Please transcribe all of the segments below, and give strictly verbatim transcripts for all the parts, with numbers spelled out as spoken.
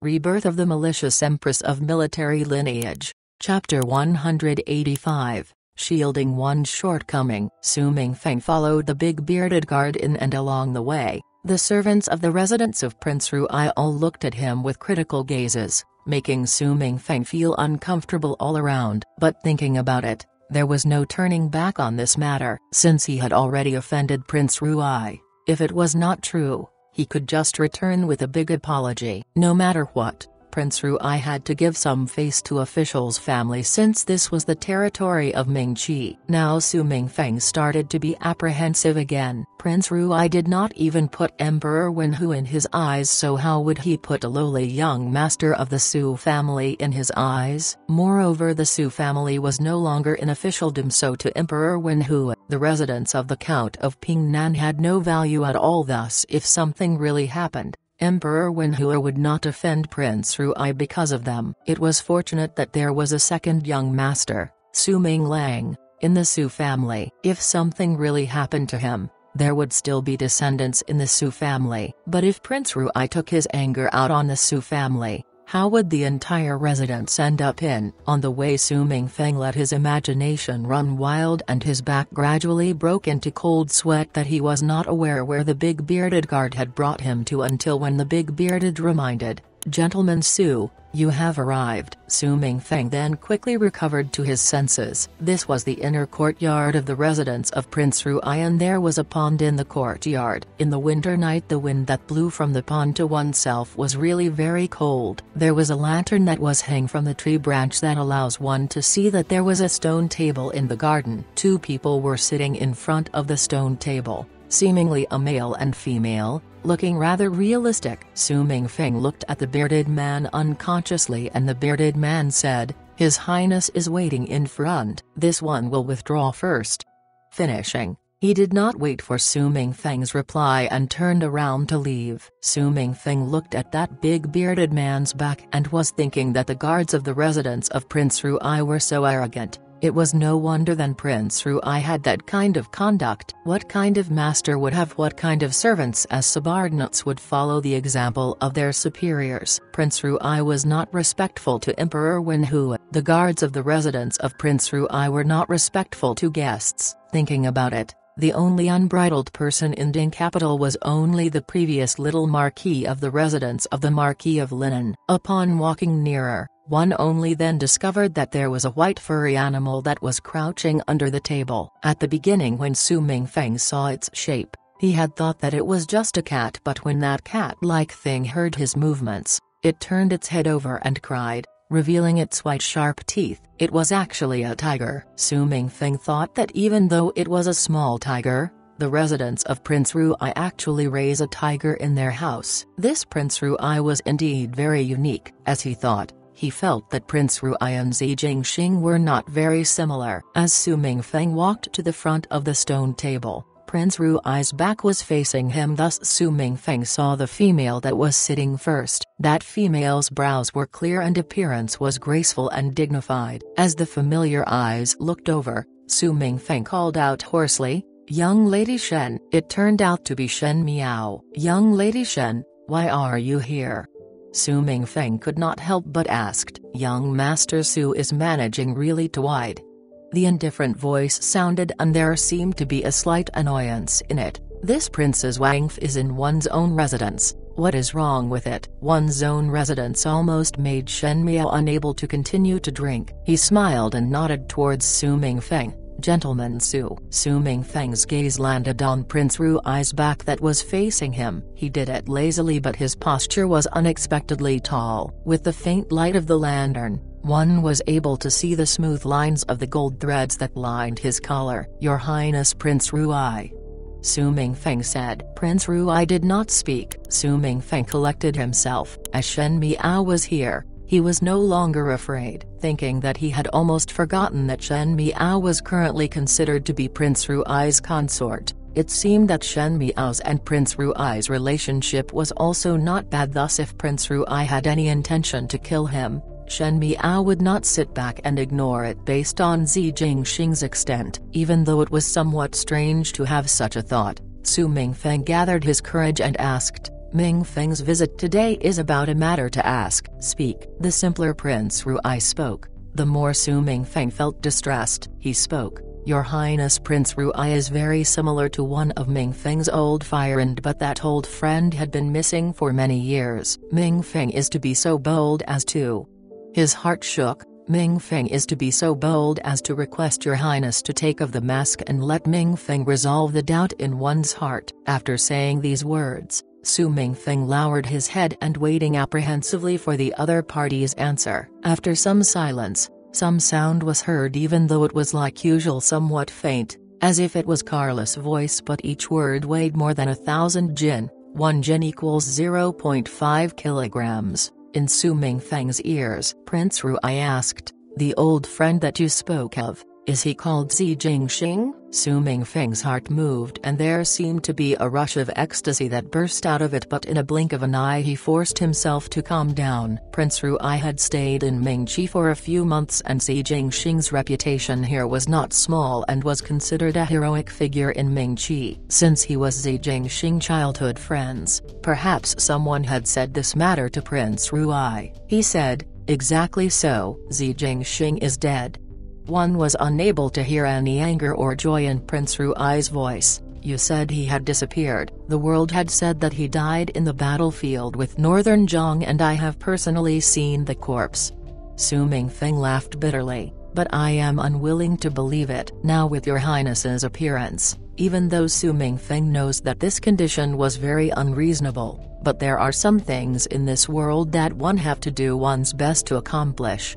Rebirth of the Malicious Empress of Military Lineage, Chapter one hundred eighty-five, Shielding One Shortcoming. Su Mingfeng followed the big bearded guard in, and along the way, the servants of the residence of Prince Rui all looked at him with critical gazes, making Su Mingfeng feel uncomfortable all around. But thinking about it, there was no turning back on this matter. Since he had already offended Prince Rui, if it was not true, he could just return with a big apology. No matter what, Prince Rui had to give some face to officials' family, since this was the territory of Ming Qi. Now Su Mingfeng started to be apprehensive again. Prince Rui did not even put Emperor Wenhua in his eyes, so how would he put a lowly young master of the Su family in his eyes? Moreover, the Su family was no longer in officialdom, so to Emperor Wenhua, the residence of the Count of Pingnan had no value at all. Thus, if something really happened, Emperor Wenhua would not offend Prince Rui because of them. It was fortunate that there was a second young master, Su Minglang, in the Su family. If something really happened to him, there would still be descendants in the Su family. But if Prince Rui took his anger out on the Su family, how would the entire residence end up in? On the way, Su Mingfeng let his imagination run wild, and his back gradually broke into cold sweat that he was not aware where the big bearded guard had brought him to, until when the big bearded reminded, "Gentleman Su, you have arrived." Su Mingfeng then quickly recovered to his senses. This was the inner courtyard of the residence of Prince Rui, and there was a pond in the courtyard. In the winter night, the wind that blew from the pond to oneself was really very cold. There was a lantern that was hanging from the tree branch that allows one to see that there was a stone table in the garden. Two people were sitting in front of the stone table, seemingly a male and female, looking rather realistic. Su Mingfeng looked at the bearded man unconsciously, and the bearded man said, "His Highness is waiting in front. This one will withdraw first." Finishing, he did not wait for Su Mingfeng's reply and turned around to leave. Su Mingfeng looked at that big bearded man's back and was thinking that the guards of the residence of Prince Rui were so arrogant. It was no wonder then Prince Rui had that kind of conduct. What kind of master would have what kind of servants as subordinates would follow the example of their superiors? Prince Rui was not respectful to Emperor Wenhua. The guards of the residence of Prince Rui were not respectful to guests. Thinking about it, the only unbridled person in Ding Capital was only the previous little Marquis of the residence of the Marquis of Linan. Upon walking nearer, one only then discovered that there was a white furry animal that was crouching under the table. At the beginning, when Su Mingfeng saw its shape, he had thought that it was just a cat, but when that cat-like thing heard his movements, it turned its head over and cried, revealing its white sharp teeth. It was actually a tiger. Su Mingfeng thought that even though it was a small tiger, the residents of Prince Rui actually raise a tiger in their house. This Prince Rui was indeed very unique. As he thought, he felt that Prince Rui and Zi Jingxing were not very similar. As Su Mingfeng walked to the front of the stone table, Prince Rui's back was facing him, thus Su Mingfeng saw the female that was sitting first. That female's brows were clear and appearance was graceful and dignified. As the familiar eyes looked over, Su Mingfeng called out hoarsely, "Young Lady Shen." It turned out to be Shen Miao. "Young Lady Shen, why are you here?" Su Mingfeng could not help but asked. "Young Master Su is managing really too wide." The indifferent voice sounded, and there seemed to be a slight annoyance in it. This Princess wife is in one's own residence. What is wrong with it? One's own residence almost made Shen Miao unable to continue to drink. He smiled and nodded towards Su Mingfeng. "Gentleman Su." Su Mingfeng's gaze landed on Prince Rui's back that was facing him. He did it lazily, but his posture was unexpectedly tall. With the faint light of the lantern, one was able to see the smooth lines of the gold threads that lined his collar. "Your Highness Prince Rui," Su Mingfeng said. Prince Rui did not speak. Su Mingfeng collected himself. As Shen Miao was here, he was no longer afraid. Thinking that he had almost forgotten that Shen Miao was currently considered to be Prince Rui's consort, it seemed that Shen Miao's and Prince Rui's relationship was also not bad. Thus, if Prince Rui had any intention to kill him, Shen Miao would not sit back and ignore it. Based on Zi Jingxing's extent, even though it was somewhat strange to have such a thought, Su Mingfeng gathered his courage and asked, Ming Feng's visit today is about a matter to ask, speak. The simpler Prince Rui spoke, the more Su Mingfeng felt distressed. He spoke, "Your Highness, Prince Rui is very similar to one of Ming Feng's old friend, but that old friend had been missing for many years. Ming Feng is to be so bold as to..." His heart shook. "Ming Feng is to be so bold as to request Your Highness to take off the mask and let Ming Feng resolve the doubt in one's heart." After saying these words, Su Mingfeng lowered his head and waiting apprehensively for the other party's answer. After some silence, some sound was heard, even though it was like usual somewhat faint, as if it was Carla's voice, but each word weighed more than a thousand jin. One jin equals zero point five kilograms. In Su Mingfeng's ears, Prince Rui asked, "The old friend that you spoke of, is he called Zi Jingxing?" Su Mingfeng's heart moved and there seemed to be a rush of ecstasy that burst out of it, but in a blink of an eye he forced himself to calm down. Prince Rui had stayed in Ming Qi for a few months and Zi Jingxing's reputation here was not small and was considered a heroic figure in Ming Qi. Since he was Zi Jingxing's childhood friends, perhaps someone had said this matter to Prince Rui. He said, "Exactly so, Zi Jingxing is dead." One was unable to hear any anger or joy in Prince Rui's voice. "You said he had disappeared. The world had said that he died in the battlefield with Northern Zhang, and I have personally seen the corpse." Su Mingfeng laughed bitterly, "But I am unwilling to believe it. Now with Your Highness's appearance, even though Su Mingfeng knows that this condition was very unreasonable, but there are some things in this world that one have to do one's best to accomplish."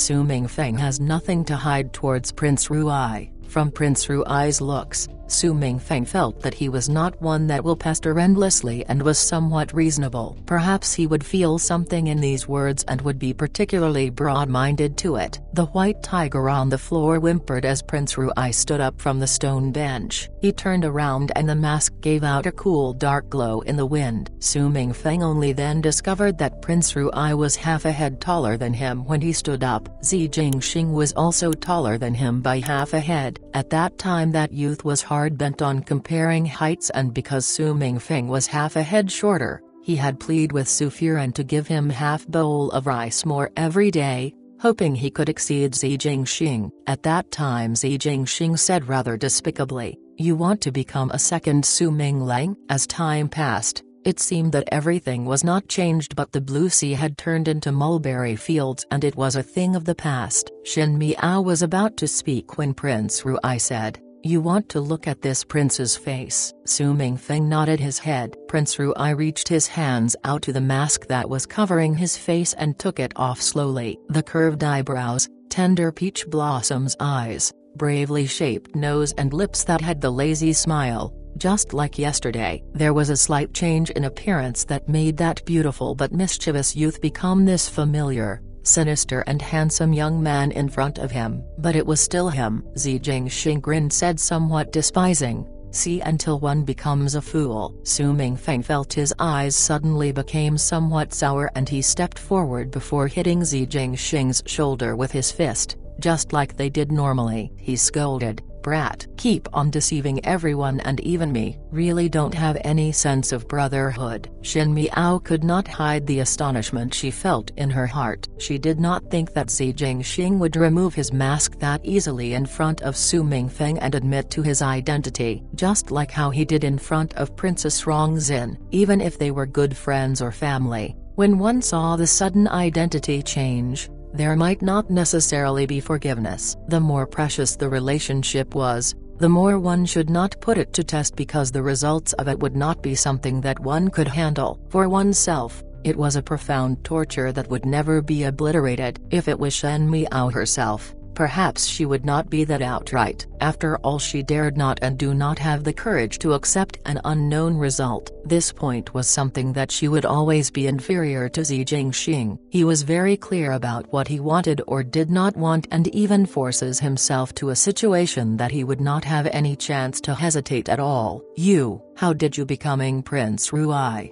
Su Mingfeng has nothing to hide towards Prince Rui. From Prince Rui's looks, Su Mingfeng felt that he was not one that will pester endlessly and was somewhat reasonable. Perhaps he would feel something in these words and would be particularly broad-minded to it. The white tiger on the floor whimpered as Prince Rui stood up from the stone bench. He turned around and the mask gave out a cool dark glow in the wind. Su Mingfeng only then discovered that Prince Rui was half a head taller than him when he stood up. Zi Jingxing was also taller than him by half a head. At that time that youth was hard bent on comparing heights, and because Su Mingfeng was half a head shorter, he had pleaded with Su Furen to give him half bowl of rice more every day, hoping he could exceed Zi Jingxing. At that time Zi Jingxing said rather despicably, "You want to become a second Su Minglang?" As time passed, it seemed that everything was not changed, but the blue sea had turned into mulberry fields and it was a thing of the past. Shen Miao was about to speak when Prince Rui said, "You want to look at this prince's face?" Su Mingfeng nodded his head. Prince Rui reached his hands out to the mask that was covering his face and took it off slowly. The curved eyebrows, tender peach blossoms eyes, bravely shaped nose and lips that had the lazy smile. Just like yesterday, there was a slight change in appearance that made that beautiful but mischievous youth become this familiar, sinister and handsome young man in front of him. But it was still him. Zi Jingxing grinned, said somewhat despising, "See until one becomes a fool." Su Mingfeng felt his eyes suddenly became somewhat sour and he stepped forward before hitting Zi Jingxing's shoulder with his fist, just like they did normally. He scolded, "Brat, keep on deceiving everyone and even me. Really don't have any sense of brotherhood." Shen Miao could not hide the astonishment she felt in her heart. She did not think that Zi Jingxing would remove his mask that easily in front of Su Mingfeng and admit to his identity, just like how he did in front of Princess Rong Xin. Even if they were good friends or family, when one saw the sudden identity change, there might not necessarily be forgiveness. The more precious the relationship was, the more one should not put it to test, because the results of it would not be something that one could handle. For oneself, it was a profound torture that would never be obliterated. If it was Shen Miao herself, perhaps she would not be that outright. After all, she dared not and do not have the courage to accept an unknown result. This point was something that she would always be inferior to Zi Jingxing. He was very clear about what he wanted or did not want, and even forces himself to a situation that he would not have any chance to hesitate at all. "You, how did you becoming Prince Rui?"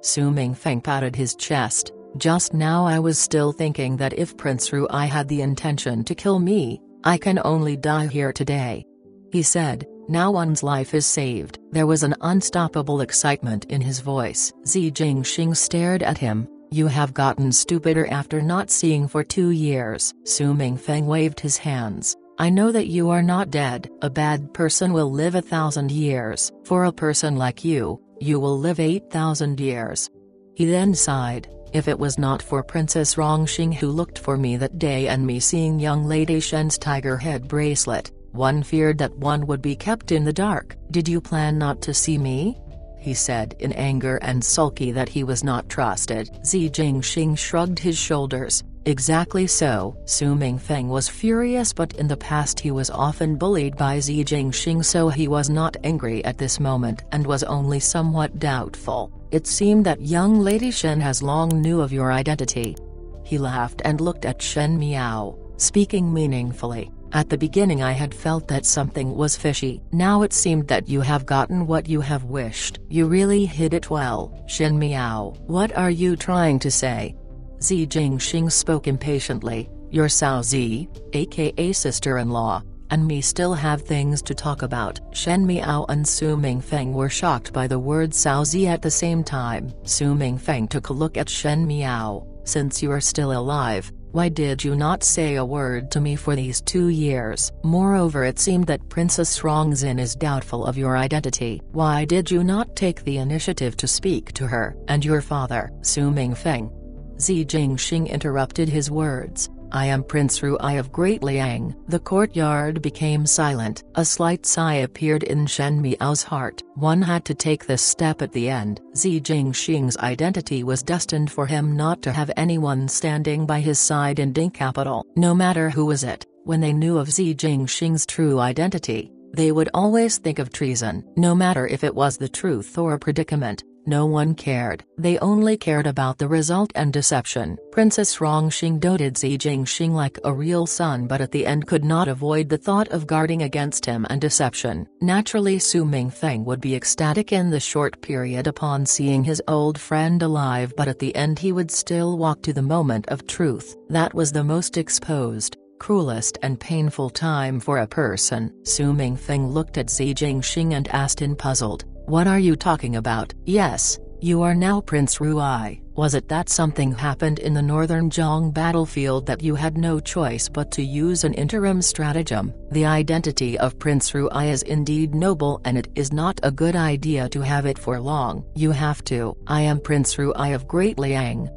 Su Mingfeng patted his chest. "Just now I was still thinking that if Prince Rui had the intention to kill me, I can only die here today." He said, Now one's life is saved. There was an unstoppable excitement in his voice. Zi Jingxing stared at him. You have gotten stupider after not seeing for two years. Su Mingfeng waved his hands. I know that you are not dead. A bad person will live a thousand years. For a person like you, you will live eight thousand years. He then sighed. If it was not for Princess Rong Xin who looked for me that day and me seeing young Lady Shen's tiger head bracelet, one feared that one would be kept in the dark. Did you plan not to see me? He said in anger and sulky that he was not trusted. Zi Jingxing shrugged his shoulders. Exactly so. Su Mingfeng was furious, but in the past he was often bullied by Zi Jingxing, so he was not angry at this moment and was only somewhat doubtful. It seemed that young Lady Shen has long knew of your identity. He laughed and looked at Shen Miao, speaking meaningfully. At the beginning I had felt that something was fishy. Now it seemed that you have gotten what you have wished. You really hid it well, Shen Miao. What are you trying to say? Zi Jingxing spoke impatiently. Your Sao Zi, aka sister-in-law, and me still have things to talk about. Shen Miao and Su Mingfeng were shocked by the word Sao Zi at the same time. Su Mingfeng took a look at Shen Miao. Since you are still alive, why did you not say a word to me for these two years? Moreover, it seemed that Princess Rong Xin is doubtful of your identity. Why did you not take the initiative to speak to her? And your father, Su Mingfeng? Zi Jingxing interrupted his words. I am Prince Rui of Great Liang. The courtyard became silent. A slight sigh appeared in Shen Miao's heart. One had to take this step at the end. Zi Jingxing's identity was destined for him not to have anyone standing by his side in Ding Capital. No matter who was it, when they knew of Zi Jingxing's true identity, they would always think of treason. No matter if it was the truth or a predicament. No one cared. They only cared about the result and deception. Princess Rong Xin doted Zi Jingxing like a real son, but at the end could not avoid the thought of guarding against him and deception. Naturally, Su Mingfeng would be ecstatic in the short period upon seeing his old friend alive, but at the end he would still walk to the moment of truth. That was the most exposed, cruelest and painful time for a person. Su Mingfeng looked at Zi Jingxing and asked in puzzled. What are you talking about? Yes, you are now Prince Rui. Was it that something happened in the Northern Zhang battlefield that you had no choice but to use an interim stratagem? The identity of Prince Rui is indeed noble, and it is not a good idea to have it for long. You have to. I am Prince Rui of Great Liang.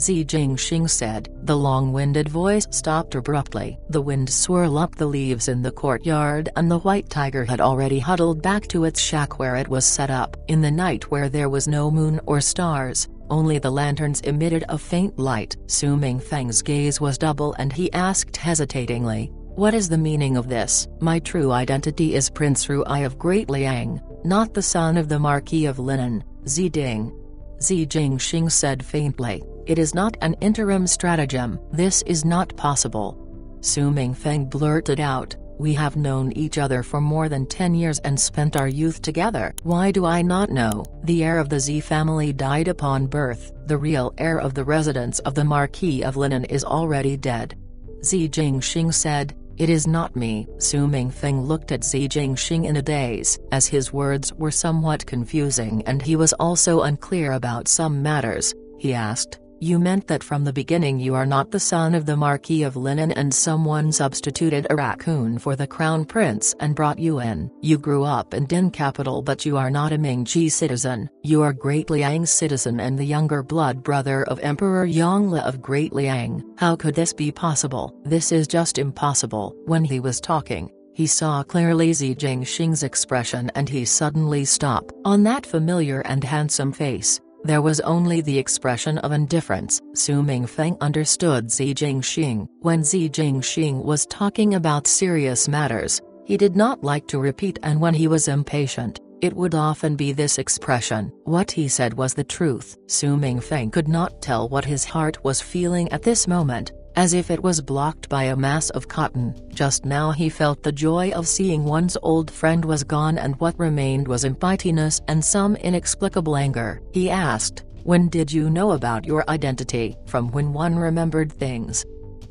Zi Jingxing said. The long-winded voice stopped abruptly. The wind swirled up the leaves in the courtyard, and the white tiger had already huddled back to its shack where it was set up. In the night where there was no moon or stars, only the lanterns emitted a faint light. Su Mingfeng's gaze was double and he asked hesitatingly, what is the meaning of this? My true identity is Prince Rui of Great Liang, not the son of the Marquis of Linan, Ziding. Zi Jingxing said faintly. It is not an interim stratagem. This is not possible. Su Mingfeng blurted out, we have known each other for more than ten years and spent our youth together. Why do I not know? The heir of the Zi family died upon birth. The real heir of the residence of the Marquis of Linan is already dead. Zi Jingxing said, it is not me. Su Mingfeng looked at Zi Jingxing in a daze, as his words were somewhat confusing and he was also unclear about some matters. He asked, you meant that from the beginning you are not the son of the Marquis of Linan and someone substituted a raccoon for the crown prince and brought you in. You grew up in Ding Capital, but you are not a Ming Qi citizen. You are Great Liang's citizen and the younger blood brother of Emperor Yongle of Great Liang. How could this be possible? This is just impossible. When he was talking, he saw clearly Zi Jingxing's expression and he suddenly stopped. On that familiar and handsome face, there was only the expression of indifference. Su Mingfeng understood Zi Jingxing. When Zi Jingxing was talking about serious matters, he did not like to repeat, and when he was impatient, it would often be this expression. What he said was the truth. Su Mingfeng could not tell what his heart was feeling at this moment, as if it was blocked by a mass of cotton. Just now he felt the joy of seeing one's old friend was gone, and what remained was impietiness and some inexplicable anger. He asked, when did you know about your identity? From when one remembered things.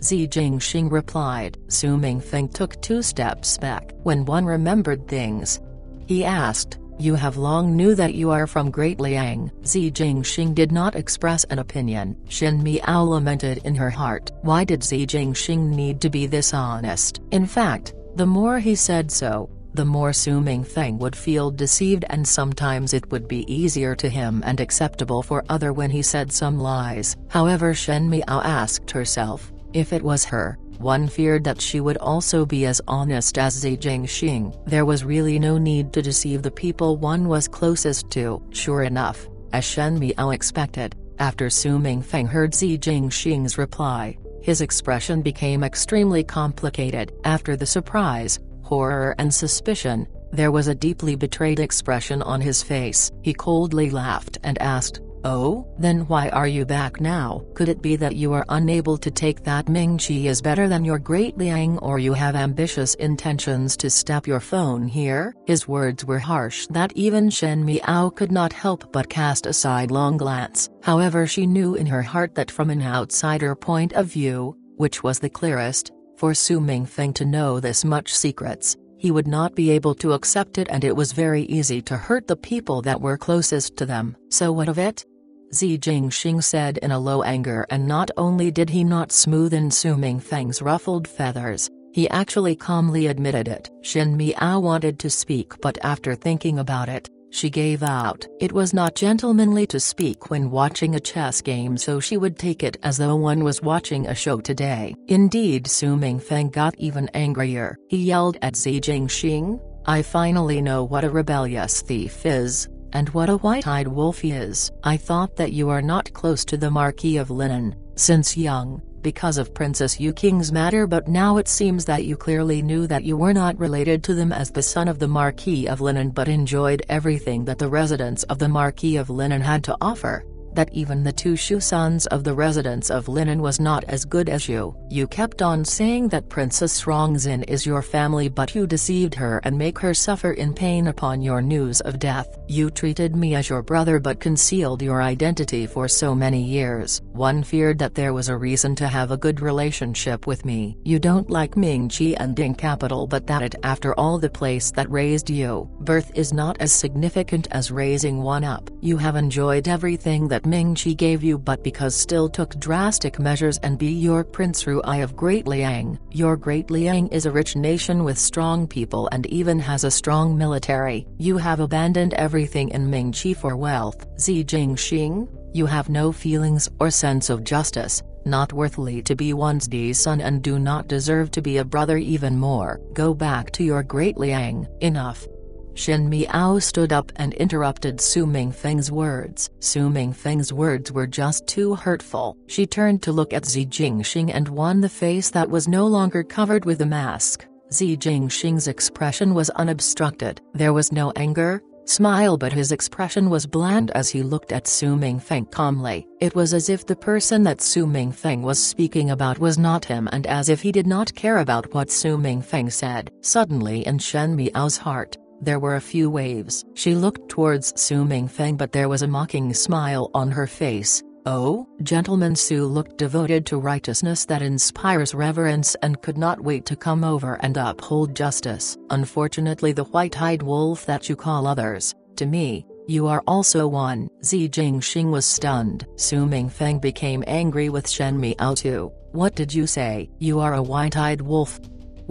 Zi Jingxing replied. Su Mingfeng took two steps back. When one remembered things, he asked, "You have long knew that you are from Great Liang." Zi Jingxing did not express an opinion. Shen Miao lamented in her heart. Why did Zi Jingxing need to be this honest? In fact, the more he said so, the more Su Mingfeng would feel deceived, and sometimes it would be easier to him and acceptable for other when he said some lies. However, Shen Miao asked herself, if it was her, one feared that she would also be as honest as Zi Jingxing. There was really no need to deceive the people one was closest to. Sure enough, as Shen Miao expected, after Su Mingfeng heard Zi Jingxing's reply, his expression became extremely complicated. After the surprise, horror and suspicion, there was a deeply betrayed expression on his face. He coldly laughed and asked, "Oh, then why are you back now? Could it be that you are unable to take that Ming Qi is better than your Great Liang, or you have ambitious intentions to step your phone here?" His words were harsh that even Shen Miao could not help but cast a sidelong glance. However, she knew in her heart that from an outsider point of view, which was the clearest, for Su Mingfeng to know this much secrets, he would not be able to accept it, and it was very easy to hurt the people that were closest to them. "So what of it?" Zi Jingxing said in a low anger, and not only did he not smoothen Su Mingfeng's ruffled feathers, he actually calmly admitted it. Shen Miao wanted to speak, but after thinking about it, she gave out. It was not gentlemanly to speak when watching a chess game, so she would take it as though one was watching a show today. Indeed, Su Mingfeng got even angrier. He yelled at Zi Jingxing, "I finally know what a rebellious thief is, and what a white-eyed wolf he is. I thought that you are not close to the Marquis of Linan, since young, because of Princess Yu King's matter, but now it seems that you clearly knew that you were not related to them as the son of the Marquis of Linan, but enjoyed everything that the residents of the Marquis of Linan had to offer, that even the two Shu sons of the residents of Linan was not as good as you. You kept on saying that Princess Rong Xin is your family, but you deceived her and make her suffer in pain upon your news of death. You treated me as your brother but concealed your identity for so many years. One feared that there was a reason to have a good relationship with me. You don't like Ming Qi and Ding Capital, but that it after all the place that raised you. Birth is not as significant as raising one up. You have enjoyed everything that Ming Qi gave you, but because still took drastic measures and be your Prince Rui of Great Liang. Your Great Liang is a rich nation with strong people and even has a strong military. You have abandoned everything in Ming Qi for wealth. Zi Jingxing, you have no feelings or sense of justice, not worthily to be one's son and do not deserve to be a brother even more. Go back to your Great Liang." Enough. Shen Miao stood up and interrupted Su Mingfeng's words. Su Mingfeng's words were just too hurtful. She turned to look at Zi Jingxing and won the face that was no longer covered with a mask. Zi Jingxing's expression was unobstructed. There was no anger, smile, but his expression was bland as he looked at Su Mingfeng calmly. It was as if the person that Su Mingfeng was speaking about was not him, and as if he did not care about what Su Mingfeng said. Suddenly in Shen Miao's heart, there were a few waves. She looked towards Su Mingfeng, but there was a mocking smile on her face. "Oh, gentleman." Su looked devoted to righteousness that inspires reverence and could not wait to come over and uphold justice. "Unfortunately, the white-eyed wolf that you call others, to me, you are also one." Zi Jingxing was stunned. Su Mingfeng became angry with Shen Miao too. "What did you say? You are a white-eyed wolf?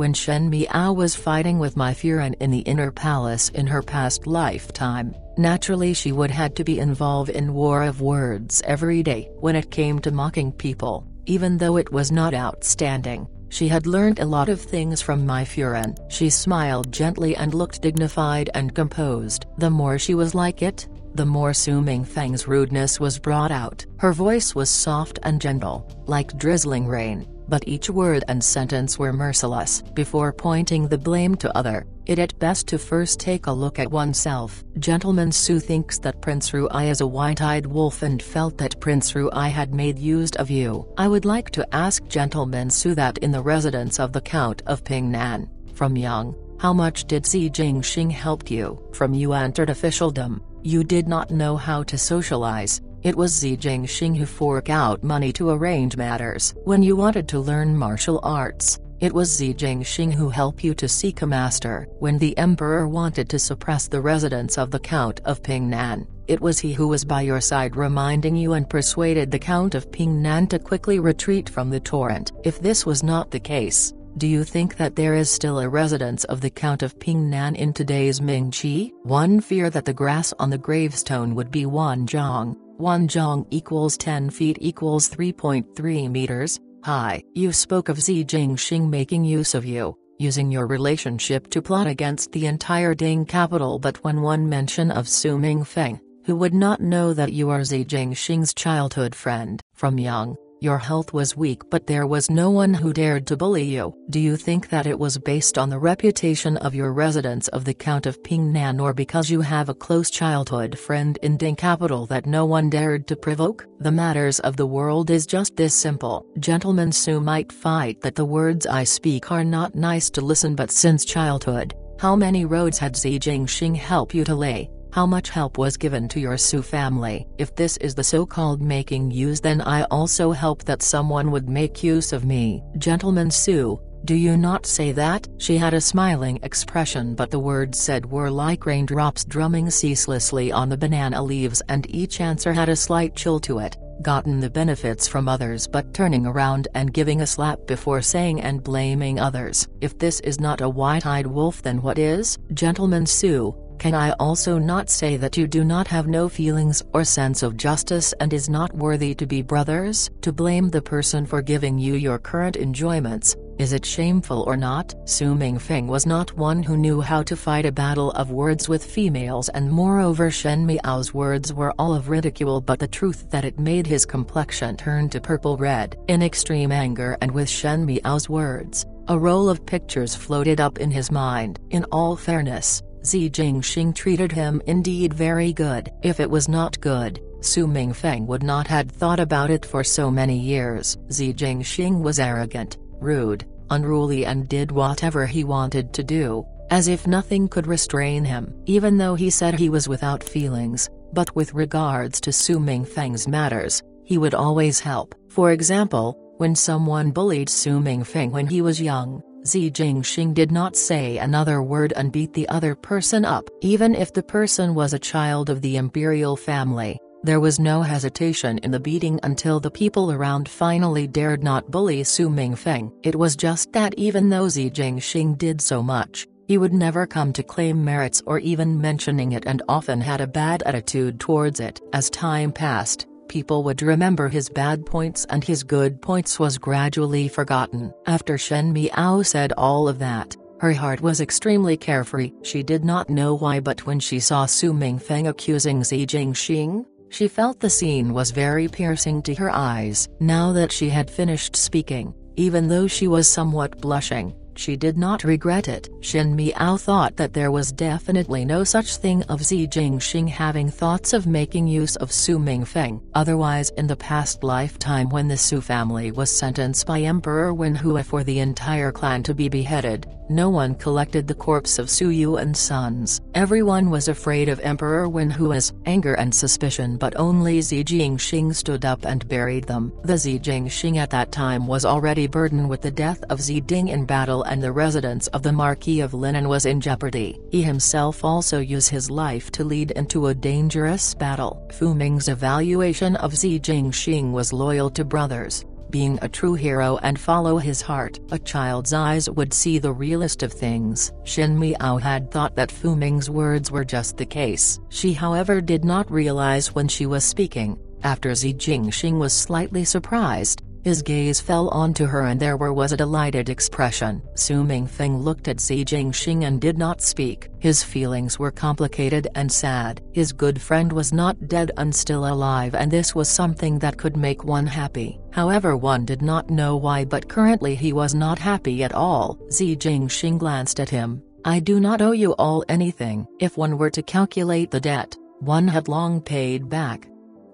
When Shen Miao was fighting with Mai Furen in the Inner Palace in her past lifetime, naturally she would had to be involved in war of words every day. When it came to mocking people, even though it was not outstanding, she had learned a lot of things from Mai Furen. She smiled gently and looked dignified and composed. The more she was like it, the more Su Mingfeng's rudeness was brought out. Her voice was soft and gentle, like drizzling rain, but each word and sentence were merciless. Before pointing the blame to other, it is best to first take a look at oneself. Gentleman, Su thinks that Prince Rui is a white-eyed wolf and felt that Prince Rui had made use of you. I would like to ask Gentleman Su that in the residence of the Count of Pingnan, from young, how much did Zi Jingxing help you? From you entered officialdom, you did not know how to socialize. It was Zi Jingxing who forked out money to arrange matters. When you wanted to learn martial arts, It was Zi Jingxing who helped you to seek a master. When the emperor wanted to suppress the residence of the Count of Pingnan, it was he who was by your side, reminding you and persuaded the Count of Pingnan to quickly retreat from the torrent. If this was not the case, do you think that there is still a residence of the Count of Pingnan in today's Ming Qi? One fear that the grass on the gravestone would be one zhang, one zhang equals ten feet equals three point three meters, high. You spoke of Zi Jingxing making use of you, using your relationship to plot against the entire Ding capital, but when one mention of Su Mingfeng, who would not know that you are Zi Jingxing's childhood friend? From young, your health was weak, but there was no one who dared to bully you. Do you think that it was based on the reputation of your residence of the Count of Pingnan, or because you have a close childhood friend in Ding Capital that no one dared to provoke? The matters of the world is just this simple. Gentlemen Su might fight that the words I speak are not nice to listen, but since childhood, how many roads had Zi Jingxing help you to lay? How much help was given to your Su family? If this is the so-called making use, then I also hope that someone would make use of me. Gentleman Su, do you not say that? She had a smiling expression, but the words said were like raindrops drumming ceaselessly on the banana leaves, and each answer had a slight chill to it. Gotten the benefits from others, but turning around and giving a slap before saying and blaming others. If this is not a white-eyed wolf, then what is? Gentleman Su, can I also not say that you do not have no feelings or sense of justice and is not worthy to be brothers? To blame the person for giving you your current enjoyments, is it shameful or not? Su Mingfeng was not one who knew how to fight a battle of words with females, and moreover Shen Miao's words were all of ridicule, but the truth that it made his complexion turn to purple-red. In extreme anger and with Shen Miao's words, a roll of pictures floated up in his mind. In all fairness, Zi Jingxing treated him indeed very good. If it was not good, Su Mingfeng would not have thought about it for so many years. Zi Jingxing was arrogant, rude, unruly, and did whatever he wanted to do, as if nothing could restrain him. Even though he said he was without feelings, but with regards to Su Mingfeng's matters, he would always help. For example, when someone bullied Su Mingfeng when he was young, Zi Jingxing did not say another word and beat the other person up. Even if the person was a child of the imperial family, there was no hesitation in the beating until the people around finally dared not bully Su Mingfeng. It was just that even though Zi Jingxing did so much, he would never come to claim merits or even mentioning it, and often had a bad attitude towards it. As time passed, people would remember his bad points, and his good points was gradually forgotten. After Shen Miao said all of that, her heart was extremely carefree. She did not know why, but when she saw Su Mingfeng accusing Zi Jingxing, she felt the scene was very piercing to her eyes. Now that she had finished speaking, even though she was somewhat blushing, she did not regret it. Shen Miao thought that there was definitely no such thing of Zi Jingxing having thoughts of making use of Su Mingfeng. Otherwise, in the past lifetime, when the Su family was sentenced by Emperor Wenhua for the entire clan to be beheaded, no one collected the corpse of Su Yu and sons. Everyone was afraid of Emperor Wenhua's anger and suspicion, but only Zi Jingxing stood up and buried them. The Zi Jingxing at that time was already burdened with the death of Ziding in battle, and the residence of the Marquis of Linan was in jeopardy. He himself also used his life to lead into a dangerous battle. Fu Ming's evaluation of Zi Jingxing was loyal to brothers, being a true hero and follow his heart. A child's eyes would see the realest of things. Shen Miao had thought that Fu Ming's words were just the case. She, however, did not realize when she was speaking. After Zi Jingxing was slightly surprised, his gaze fell onto her, and there was a delighted expression. Su Mingfeng looked at Zi Jingxing and did not speak. His feelings were complicated and sad. His good friend was not dead and still alive, and this was something that could make one happy. However, one did not know why, but currently he was not happy at all. Zi Jingxing glanced at him. I do not owe you all anything. If one were to calculate the debt, one had long paid back.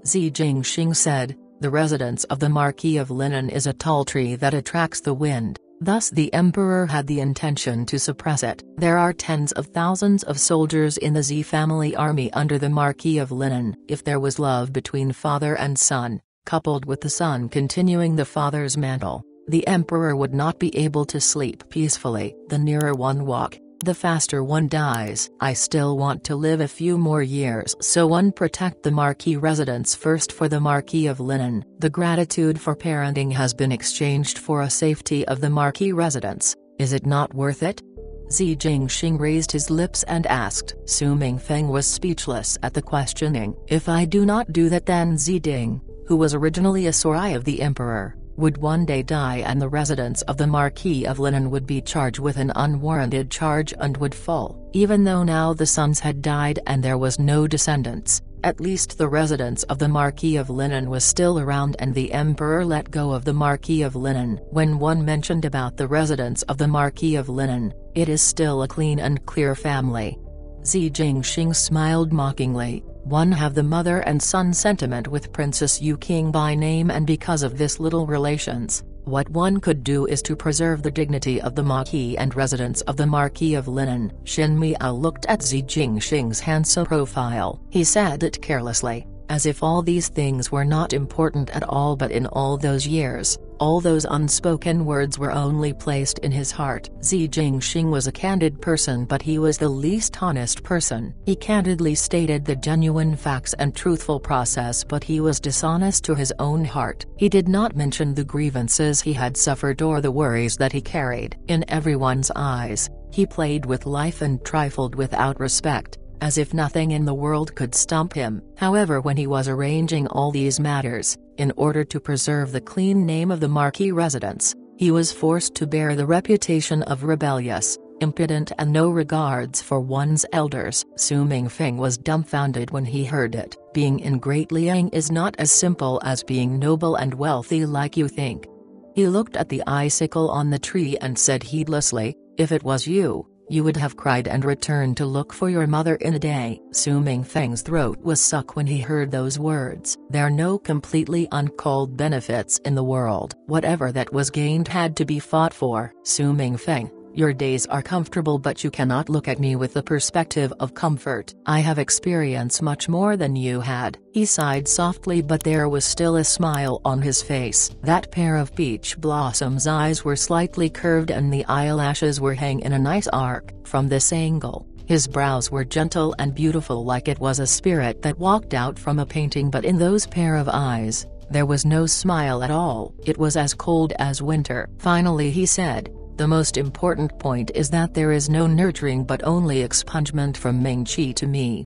Zi Jingxing said, the residence of the Marquis of Linan is a tall tree that attracts the wind, thus the emperor had the intention to suppress it. There are tens of thousands of soldiers in the Zi family army under the Marquis of Linan. If there was love between father and son, coupled with the son continuing the father's mantle, The emperor would not be able to sleep peacefully. The nearer one walk, the faster one dies. I still want to live a few more years. So one, protect the Marquis residence first for the Marquis of Linan. The gratitude for parenting has been exchanged for a safety of the Marquis residence. Is it not worth it? Zi Jingxing raised his lips and asked. Su Mingfeng was speechless at the questioning. If I do not do that, then Ziding, who was originally a Sorai of the emperor, would one day die, and the residence of the Marquis of Linan would be charged with an unwarranted charge and would fall. Even though now the sons had died and there was no descendants, at least the residence of the Marquis of Linan was still around, and the emperor let go of the Marquis of Linan. When one mentioned about the residence of the Marquis of Linan, it is still a clean and clear family. Zi Jingxing smiled mockingly. One have the mother and son sentiment with Princess Yu King by name, and because of this little relations, what one could do is to preserve the dignity of the Marquis and residence of the Marquis of Linan. Shen Miao looked at Zi Jingxing's handsome profile. He said it carelessly, as if all these things were not important at all, but in all those years, all those unspoken words were only placed in his heart. Zi Jingxing was a candid person, but he was the least honest person. He candidly stated the genuine facts and truthful process, but he was dishonest to his own heart. He did not mention the grievances he had suffered or the worries that he carried. In everyone's eyes, he played with life and trifled without respect, as if nothing in the world could stump him. However, when he was arranging all these matters, in order to preserve the clean name of the Marquis residence, he was forced to bear the reputation of rebellious, impudent, and no regards for one's elders. Su Mingfeng was dumbfounded when he heard it. Being in Great Liang is not as simple as being noble and wealthy like you think. He looked at the icicle on the tree and said heedlessly, if it was you, you would have cried and returned to look for your mother in a day. Su Mingfeng's throat was stuck when he heard those words. There are no completely uncalled benefits in the world. Whatever that was gained had to be fought for. Su Mingfeng, your days are comfortable, but you cannot look at me with the perspective of comfort. I have experienced much more than you had. He sighed softly, but there was still a smile on his face. That pair of peach blossoms' eyes were slightly curved and the eyelashes were hanging in a nice arc. From this angle, his brows were gentle and beautiful, like it was a spirit that walked out from a painting, but in those pair of eyes, there was no smile at all. It was as cold as winter. Finally he said, the most important point is that there is no nurturing but only expungement from Ming Qi to me.